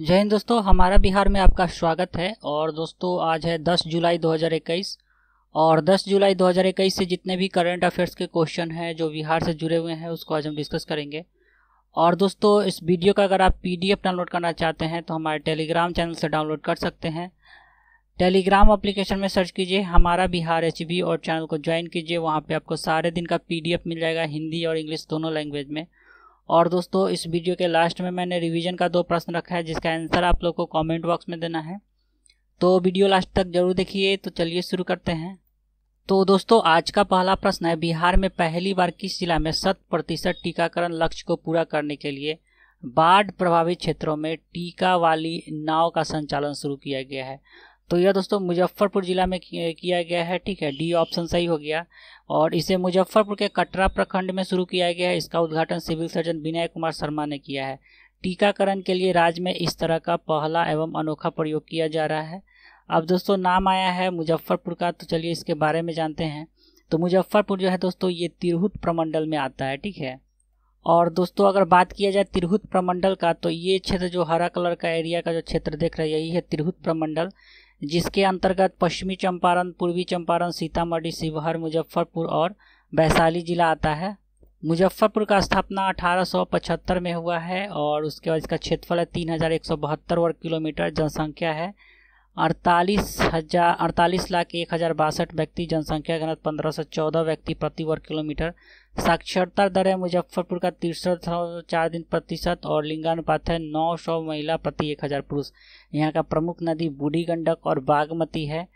जय हिंद दोस्तों, हमारा बिहार में आपका स्वागत है। और दोस्तों आज है 10 जुलाई 2021 और 10 जुलाई 2021 से जितने भी करंट अफेयर्स के क्वेश्चन हैं जो बिहार से जुड़े हुए हैं उसको आज हम डिस्कस करेंगे। और दोस्तों इस वीडियो का अगर आप पीडीएफ डाउनलोड करना चाहते हैं तो हमारे टेलीग्राम चैनल से डाउनलोड कर सकते हैं। टेलीग्राम एप्लीकेशन में सर्च कीजिए हमारा बिहार HB और चैनल को ज्वाइन कीजिए। वहाँ पर आपको सारे दिन का PDF मिल जाएगा हिंदी और इंग्लिश दोनों लैंग्वेज में। और दोस्तों इस वीडियो के लास्ट में मैंने रिवीजन का 2 प्रश्न रखा है जिसका आंसर आप लोग को कमेंट बॉक्स में देना है, तो वीडियो लास्ट तक जरूर देखिए। तो चलिए शुरू करते हैं। तो दोस्तों आज का पहला प्रश्न है, बिहार में पहली बार किस जिला में 100% टीकाकरण लक्ष्य को पूरा करने के लिए बाढ़ प्रभावित क्षेत्रों में टीका वाली नाव का संचालन शुरू किया गया है? तो यह दोस्तों मुजफ्फरपुर ज़िला में किया गया है। ठीक है, डी ऑप्शन सही हो गया। और इसे मुजफ्फरपुर के कटरा प्रखंड में शुरू किया गया है। इसका उद्घाटन सिविल सर्जन विनय कुमार शर्मा ने किया है। टीकाकरण के लिए राज्य में इस तरह का पहला एवं अनोखा प्रयोग किया जा रहा है। अब दोस्तों नाम आया है मुजफ्फरपुर का, तो चलिए इसके बारे में जानते हैं। तो मुजफ्फरपुर जो है दोस्तों ये तिरहुत प्रमंडल में आता है। ठीक है, और दोस्तों अगर बात किया जाए तिरहुत प्रमंडल का, तो ये क्षेत्र जो हरा कलर का एरिया का जो क्षेत्र देख रहे हैं यही है तिरहुत प्रमंडल, जिसके अंतर्गत पश्चिमी चंपारण, पूर्वी चंपारण, सीतामढ़ी, शिवहर, मुजफ्फरपुर और वैशाली जिला आता है। मुजफ्फरपुर का स्थापना 1875 में हुआ है और उसके बाद इसका क्षेत्रफल है 3172 वर्ग किलोमीटर। जनसंख्या है 48,01,62 व्यक्ति। जनसंख्या घनत्व 1514 व्यक्ति प्रति वर्ग किलोमीटर। साक्षरता दर है मुजफ्फरपुर का 63.4% और लिंगानुपात है 900 महिला प्रति 1000 पुरुष। यहाँ का प्रमुख नदी बूढ़ी गंडक और बागमती है।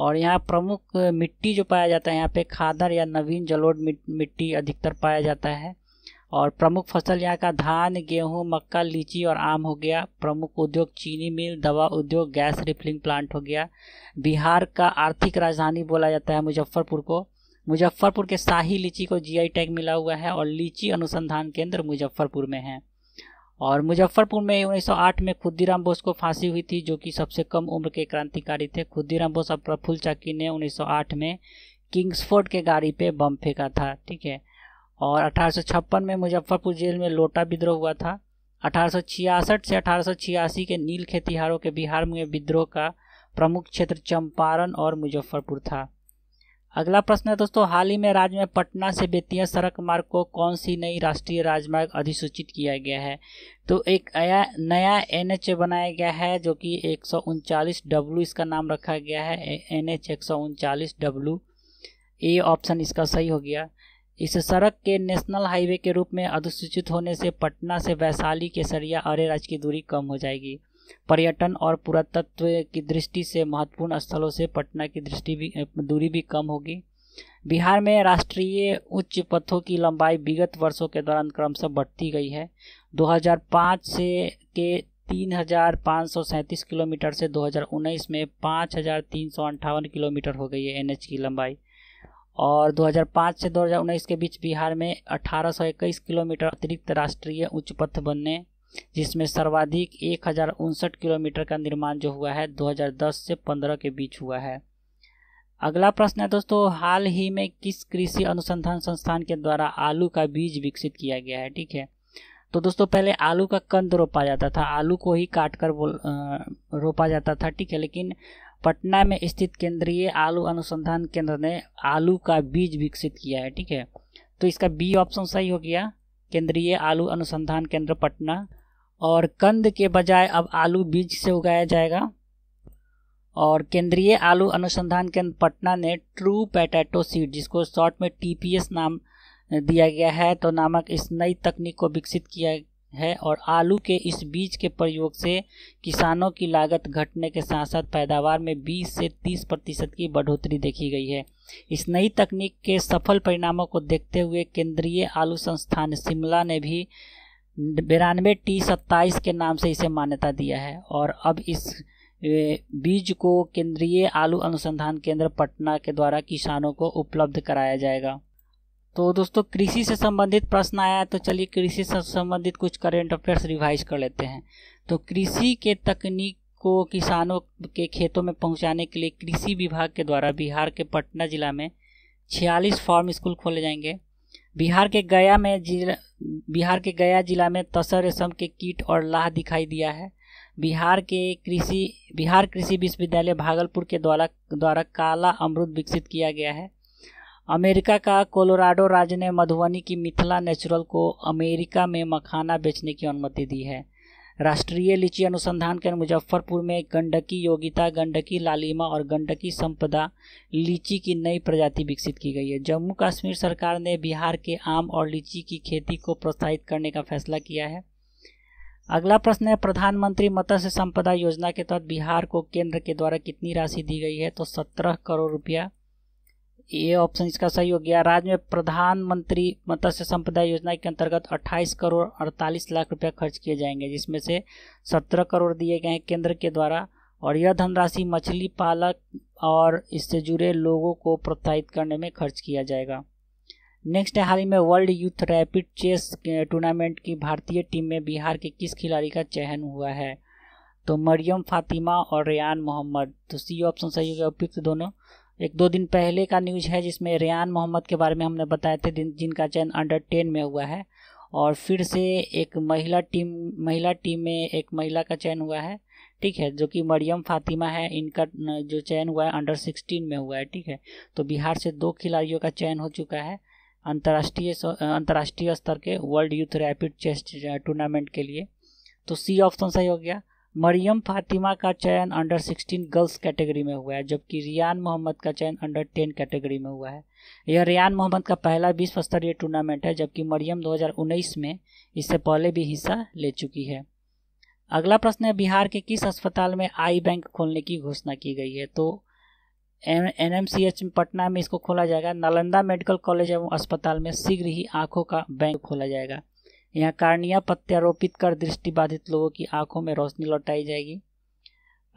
और यहाँ प्रमुख मिट्टी जो पाया जाता है यहाँ पे खादर या नवीन जलोढ़ मिट्टी अधिकतर पाया जाता है। और प्रमुख फसल यहाँ का धान, गेहूं, मक्का, लीची और आम हो गया। प्रमुख उद्योग चीनी मिल, दवा उद्योग, गैस रिफिलिंग प्लांट हो गया। बिहार का आर्थिक राजधानी बोला जाता है मुजफ्फरपुर को। मुजफ्फरपुर के शाही लीची को GI टैग मिला हुआ है और लीची अनुसंधान केंद्र मुजफ्फरपुर में है। और मुजफ्फरपुर में 1908 में खुदीराम बोस को फांसी हुई थी जो कि सबसे कम उम्र के क्रांतिकारी थे। खुदीराम बोस और प्रफुल्ल चाकी ने 1908 में किंग्सफोर्ड के गाड़ी पे बम फेंका था। ठीक है, और 1856 में मुजफ्फरपुर जेल में लोटा विद्रोह हुआ था। 1866 से 1886 के नील खेतिहरों के बिहार में विद्रोह का प्रमुख क्षेत्र चंपारण और मुजफ्फरपुर था। अगला प्रश्न है दोस्तों, हाल ही में राज्य में पटना से बेतिया सड़क मार्ग को कौन सी नई राष्ट्रीय राजमार्ग अधिसूचित किया गया है? तो एक नया NH बनाया गया है जो कि 139W इसका नाम रखा गया है। NH 149W। ए ऑप्शन इसका सही हो गया। इस सड़क के नेशनल हाईवे के रूप में अधिसूचित होने से पटना से वैशाली, केसरिया, अरेराज की दूरी कम हो जाएगी। पर्यटन और पुरातत्व की दृष्टि से महत्वपूर्ण स्थलों से पटना की दूरी भी कम होगी। बिहार में राष्ट्रीय उच्च पथों की लंबाई विगत वर्षों के दौरान क्रमशः बढ़ती गई है। 2005 से के 3537 किलोमीटर से 2019 में 5358 किलोमीटर हो गई है NH की लंबाई। और 2005 से 2019 के बीच बिहार में 1821 किलोमीटर अतिरिक्त राष्ट्रीय उच्च पथ बनने, जिसमें सर्वाधिक 1059 किलोमीटर का निर्माण जो हुआ है 2010 से 15 के बीच हुआ है। अगला प्रश्न है दोस्तों, हाल ही में किस कृषि अनुसंधान संस्थान के द्वारा आलू का बीज विकसित किया गया है? ठीक है, तो दोस्तों पहले आलू का कंद रोपा जाता था, आलू को ही काट कर रोपा जाता था। ठीक है, लेकिन पटना में स्थित केंद्रीय आलू अनुसंधान केंद्र ने आलू का बीज विकसित किया है। ठीक है, तो इसका B ऑप्शन सही हो गया, केंद्रीय आलू अनुसंधान केंद्र पटना। और कंद के बजाय अब आलू बीज से उगाया जाएगा। और केंद्रीय आलू अनुसंधान केंद्र पटना ने ट्रू पोटैटो सीड, जिसको शॉर्ट में TPS नाम दिया गया है, तो नामक इस नई तकनीक को विकसित किया है। और आलू के इस बीज के प्रयोग से किसानों की लागत घटने के साथ साथ पैदावार में 20 से 30% की बढ़ोतरी देखी गई है। इस नई तकनीक के सफल परिणामों को देखते हुए केंद्रीय आलू संस्थान शिमला ने भी 92 T 27 के नाम से इसे मान्यता दिया है। और अब इस बीज को केंद्रीय आलू अनुसंधान केंद्र पटना के द्वारा किसानों को उपलब्ध कराया जाएगा। तो दोस्तों कृषि से संबंधित प्रश्न आया है, तो चलिए कृषि से संबंधित कुछ करेंट अफेयर्स रिवाइज कर लेते हैं। तो कृषि के तकनीक को किसानों के खेतों में पहुंचाने के लिए कृषि विभाग के द्वारा बिहार के पटना ज़िला में 46 फार्म स्कूल खोले जाएंगे। बिहार के गया ज़िला में तसर रेशम के कीट और लाह दिखाई दिया है। बिहार कृषि विश्वविद्यालय भागलपुर के द्वारा काला अमरूद विकसित किया गया है। अमेरिका का कोलोराडो राज्य ने मधुबनी की मिथिला नेचुरल को अमेरिका में मखाना बेचने की अनुमति दी है। राष्ट्रीय लीची अनुसंधान केंद्र मुजफ्फरपुर में गंडकी योगिता, गंडकी लालिमा और गंडकी संपदा लीची की नई प्रजाति विकसित की गई है। जम्मू कश्मीर सरकार ने बिहार के आम और लीची की खेती को प्रोत्साहित करने का फैसला किया है। अगला प्रश्न है, प्रधानमंत्री मत्स्य संपदा योजना के तहत बिहार को केंद्र के द्वारा कितनी राशि दी गई है? तो 17 करोड़ रुपया, ये ऑप्शन इसका सही हो गया। राज्य में प्रधानमंत्री मत्स्य संपदा योजना के अंतर्गत 28 करोड़ 48 लाख रुपया खर्च किए जाएंगे, जिसमें से 17 करोड़ दिए गए हैं केंद्र के द्वारा, और यह धनराशि मछली पालक और इससे जुड़े लोगों को प्रोत्साहित करने में खर्च किया जाएगा। नेक्स्ट है, हाल ही में world youth rapid chess tournament की भारतीय टीम में बिहार के किस खिलाड़ी का चयन हुआ है? तो मरियम फातिमा और रियान मोहम्मद। तो सी ऑप्शन सही हो गया, उपयुक्त दोनों। एक दो दिन पहले का न्यूज है जिसमें रियान मोहम्मद के बारे में हमने बताए थे, जिनका चयन अंडर 10 में हुआ है, और फिर से एक महिला टीम में एक महिला का चयन हुआ है, ठीक है, जो कि मरियम फातिमा है। इनका जो चयन हुआ है अंडर 16 में हुआ है, ठीक है। तो बिहार से 2 खिलाड़ियों का चयन हो चुका है अंतर्राष्ट्रीय स्तर के world youth rapid chess tournament के लिए। तो सी ऑप्शन सही हो गया। मरियम फातिमा का चयन अंडर 16 गर्ल्स कैटेगरी में हुआ है, जबकि रियान मोहम्मद का चयन अंडर 10 कैटेगरी में हुआ है। यह रियान मोहम्मद का पहला विश्व स्तरीय टूर्नामेंट है, जबकि मरियम 2019 में इससे पहले भी हिस्सा ले चुकी है। अगला प्रश्न है, बिहार के किस अस्पताल में आई बैंक खोलने की घोषणा की गई है? तो NMCH पटना में इसको खोला जाएगा। नालंदा मेडिकल कॉलेज एवं अस्पताल में शीघ्र ही आँखों का बैंक खोला जाएगा। यहाँ कार्निया प्रत्यारोपित कर दृष्टिबाधित लोगों की आंखों में रोशनी लौटाई जाएगी।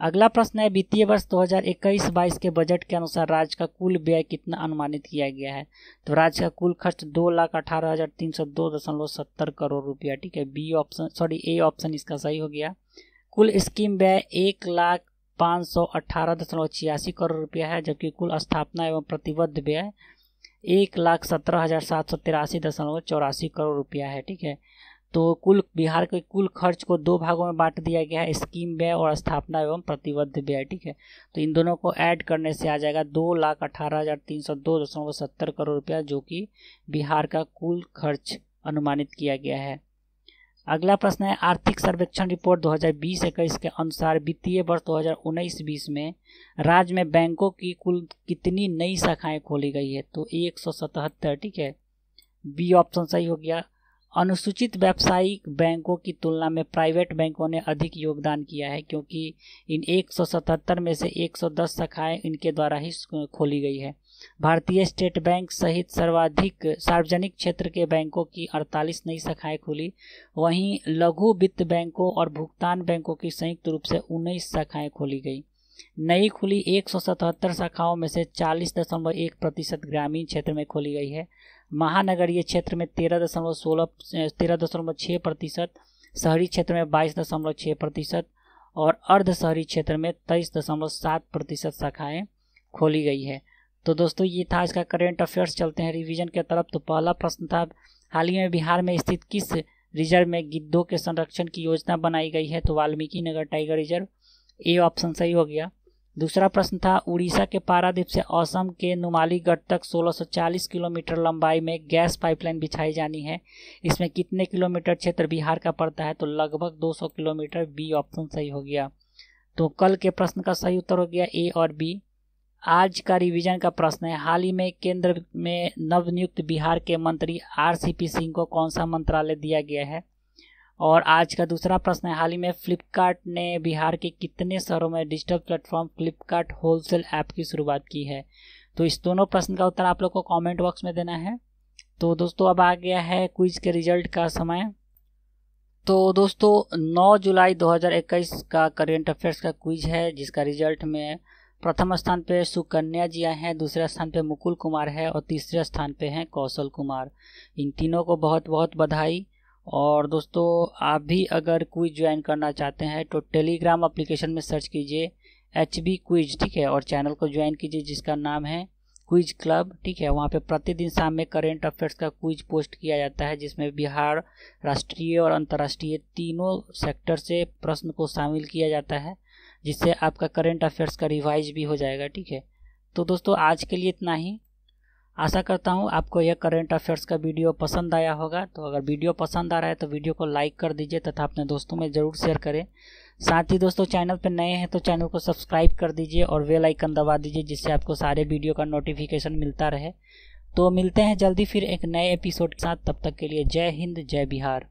अगला प्रश्न है, वित्तीय वर्ष 2021-22 के बजट के अनुसार राज्य का कुल व्यय कितना अनुमानित किया गया है? तो राज्य का कुल खर्च 2,18,302.70 करोड़ रुपया, ठीक है। ए ऑप्शन इसका सही हो गया। कुल स्कीम व्यय 1,518.86 करोड़ रुपया है, जबकि कुल स्थापना एवं प्रतिबद्ध व्यय 1,17,783.84 करोड़ रुपया है, ठीक है। तो कुल बिहार के कुल खर्च को 2 भागों में बांट दिया गया है, स्कीम व्यय और स्थापना एवं प्रतिबद्ध व्यय, ठीक है। तो इन दोनों को ऐड करने से आ जाएगा 2,18,302.70 करोड़ रुपया, जो कि बिहार का कुल खर्च अनुमानित किया गया है। अगला प्रश्न है, आर्थिक सर्वेक्षण रिपोर्ट 2020-21 के अनुसार वित्तीय वर्ष 2019-20 में राज्य में बैंकों की कुल कितनी नई शाखाएं खोली गई है? तो 177, ठीक है। बी ऑप्शन सही हो गया। अनुसूचित व्यावसायिक बैंकों की तुलना में प्राइवेट बैंकों ने अधिक योगदान किया है, क्योंकि इन 177 में से 110 शाखाएँ इनके द्वारा ही खोली गई है। भारतीय स्टेट बैंक सहित सर्वाधिक सार्वजनिक क्षेत्र के बैंकों की 48 नई शाखाएं खुली, वहीं लघु वित्त बैंकों और भुगतान बैंकों की संयुक्त रूप से 19 शाखाएं खोली गई। नई खुली 177 शाखाओं में से 40.1% ग्रामीण क्षेत्र में खोली गई है, महानगरीय क्षेत्र में 13.6%, शहरी क्षेत्र में 22.6% और अर्ध शहरी क्षेत्र में 23.7% शाखाएँ खोली गई है। तो दोस्तों, ये था इसका करेंट अफेयर्स। चलते हैं रिवीजन के तरफ। तो पहला प्रश्न था, हाल ही में बिहार में स्थित किस रिजर्व में गिद्धों के संरक्षण की योजना बनाई गई है? तो Valmiki Nagar tiger reserve. A option सही हो गया। दूसरा प्रश्न था, उड़ीसा के पारादीप से असम के नुमालीगढ़ तक 1640 किलोमीटर लंबाई में गैस पाइपलाइन बिछाई जानी है, इसमें कितने किलोमीटर क्षेत्र बिहार का पड़ता है? तो लगभग 200 किलोमीटर। बी ऑप्शन सही हो गया। तो कल के प्रश्न का सही उत्तर हो गया ए और बी। आज का रिवीजन का प्रश्न है, हाल ही में केंद्र में नवनियुक्त बिहार के मंत्री RCP सिंह को कौन सा मंत्रालय दिया गया है? और आज का दूसरा प्रश्न है, हाल ही में फ्लिपकार्ट ने बिहार के कितने शहरों में digital platform Flipkart wholesale app की शुरुआत की है? तो इस दोनों प्रश्न का उत्तर आप लोग को कॉमेंट बॉक्स में देना है। तो दोस्तों, अब आ गया है क्विज के रिजल्ट का समय। तो दोस्तों, 9 जुलाई 2021 का करेंट अफेयर्स का क्विज है, जिसका रिजल्ट में प्रथम स्थान पे सुकन्या जिया हैं, दूसरे स्थान पे मुकुल कुमार है और तीसरे स्थान पे हैं कौशल कुमार। इन तीनों को बहुत बहुत बधाई। और दोस्तों, आप भी अगर क्विज ज्वाइन करना चाहते हैं तो टेलीग्राम एप्लीकेशन में सर्च कीजिए HB क्विज, ठीक है, और चैनल को ज्वाइन कीजिए जिसका नाम है क्विज क्लब, ठीक है, वहाँ पे प्रतिदिन शाम में करेंट अफेयर्स का क्विज पोस्ट किया जाता है जिसमें बिहार राष्ट्रीय और अंतर्राष्ट्रीय तीनों सेक्टर से प्रश्न को शामिल किया जाता है, जिससे आपका करेंट अफेयर्स का रिवाइज भी हो जाएगा। ठीक है, तो दोस्तों आज के लिए इतना ही। आशा करता हूँ आपको यह करंट अफेयर्स का वीडियो पसंद आया होगा। तो अगर वीडियो पसंद आ रहा है तो वीडियो को लाइक कर दीजिए तथा अपने दोस्तों में ज़रूर शेयर करें। साथ ही दोस्तों चैनल पर नए हैं तो चैनल को सब्सक्राइब कर दीजिए और बेल आइकन दबा दीजिए जिससे आपको सारे वीडियो का नोटिफिकेशन मिलता रहे। तो मिलते हैं जल्दी फिर एक नए एपिसोड के साथ, तब तक के लिए जय हिंद, जय बिहार।